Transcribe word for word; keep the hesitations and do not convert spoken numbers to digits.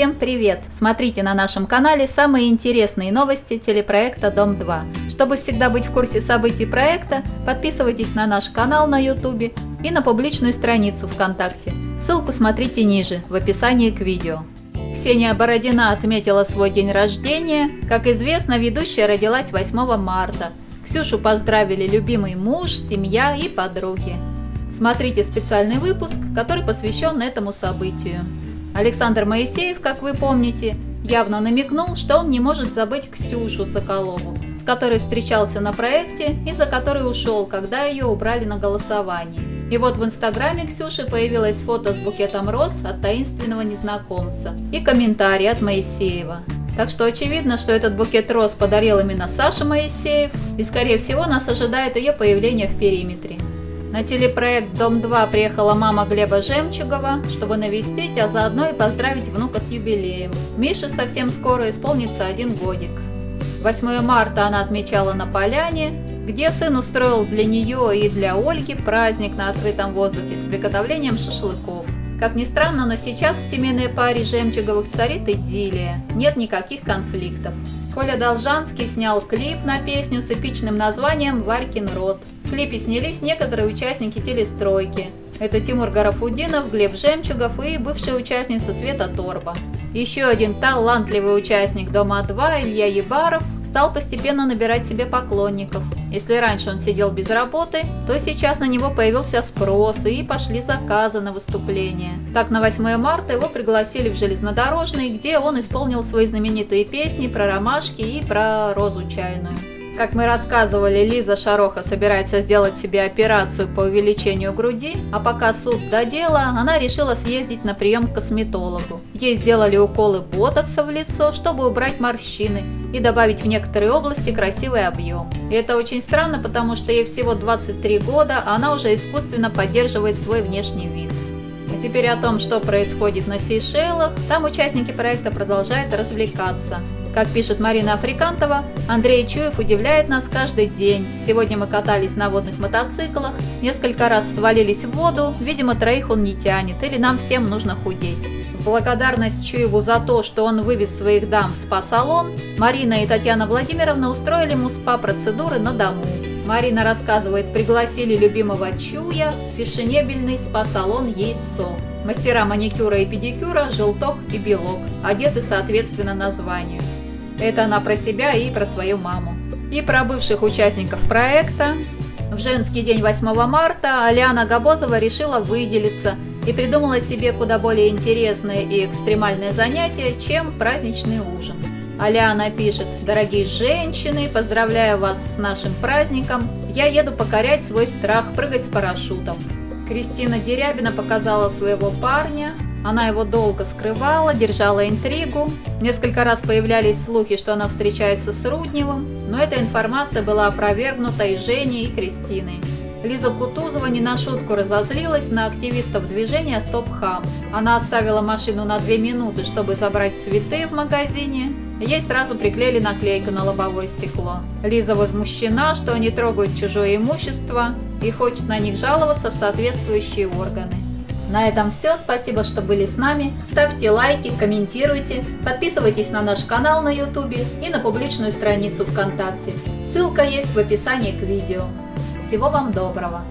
Всем привет! Смотрите на нашем канале самые интересные новости телепроекта Дом два. Чтобы всегда быть в курсе событий проекта, подписывайтесь на наш канал на ютубе и на публичную страницу ВКонтакте. Ссылку смотрите ниже, в описании к видео. Ксения Бородина отметила свой день рождения. Как известно, ведущая родилась восьмого марта. Ксюшу поздравили любимый муж, семья и подруги. Смотрите специальный выпуск, который посвящен этому событию. Александр Моисеев, как вы помните, явно намекнул, что он не может забыть Ксюшу Соколову, с которой встречался на проекте и за которой ушел, когда ее убрали на голосовании. И вот в инстаграме Ксюши появилось фото с букетом роз от таинственного незнакомца и комментарий от Моисеева. Так что очевидно, что этот букет роз подарил именно Саша Моисеев, и скорее всего нас ожидает ее появление в периметре. На телепроект «Дом два» приехала мама Глеба Жемчугова, чтобы навестить, а заодно и поздравить внука с юбилеем. Мише совсем скоро исполнится один годик. восьмого марта она отмечала на поляне, где сын устроил для нее и для Ольги праздник на открытом воздухе с приготовлением шашлыков. Как ни странно, но сейчас в семейной паре Жемчуговых царит идиллия, нет никаких конфликтов. Коля Должанский снял клип на песню с эпичным названием «Варькин род». В клипе снялись некоторые участники телестройки. Это Тимур Гарафудинов, Глеб Жемчугов и бывшая участница Света Торба. Еще один талантливый участник Дома два Илья Яббаров стал постепенно набирать себе поклонников. Если раньше он сидел без работы, то сейчас на него появился спрос и пошли заказы на выступление. Так на восьмое марта его пригласили в Железнодорожный, где он исполнил свои знаменитые песни про ромашки и про розу чайную. Как мы рассказывали, Лиза Шароха собирается сделать себе операцию по увеличению груди, а пока суд до дела, она решила съездить на прием к косметологу. Ей сделали уколы ботокса в лицо, чтобы убрать морщины и добавить в некоторые области красивый объем. И это очень странно, потому что ей всего двадцать три года, а она уже искусственно поддерживает свой внешний вид. А теперь о том, что происходит на Сейшелах. Там участники проекта продолжают развлекаться. Как пишет Марина Африкантова, Андрей Чуев удивляет нас каждый день. Сегодня мы катались на водных мотоциклах, несколько раз свалились в воду, видимо, троих он не тянет, или нам всем нужно худеть. В благодарность Чуеву за то, что он вывез своих дам в спа-салон, Марина и Татьяна Владимировна устроили ему спа-процедуры на дому. Марина рассказывает, пригласили любимого Чуя в фешенебельный спа-салон «Яйцо». Мастера маникюра и педикюра «Желток» и «Белок» одеты соответственно названию. Это она про себя и про свою маму. И про бывших участников проекта. В женский день восьмого марта Алиана Гобозова решила выделиться и придумала себе куда более интересное и экстремальное занятие, чем праздничный ужин. Алиана пишет: «Дорогие женщины, поздравляю вас с нашим праздником. Я еду покорять свой страх прыгать с парашютом». Кристина Дерябина показала своего парня. Она его долго скрывала, держала интригу. Несколько раз появлялись слухи, что она встречается с Рудневым, но эта информация была опровергнута и Женей, и Кристиной. Лиза Кутузова не на шутку разозлилась на активистов движения «Стоп Хам». Она оставила машину на две минуты, чтобы забрать цветы в магазине. Ей сразу приклеили наклейку на лобовое стекло. Лиза возмущена, что они трогают чужое имущество, и хочет на них жаловаться в соответствующие органы. На этом все. Спасибо, что были с нами. Ставьте лайки, комментируйте, подписывайтесь на наш канал на ютубе и на публичную страницу ВКонтакте. Ссылка есть в описании к видео. Всего вам доброго!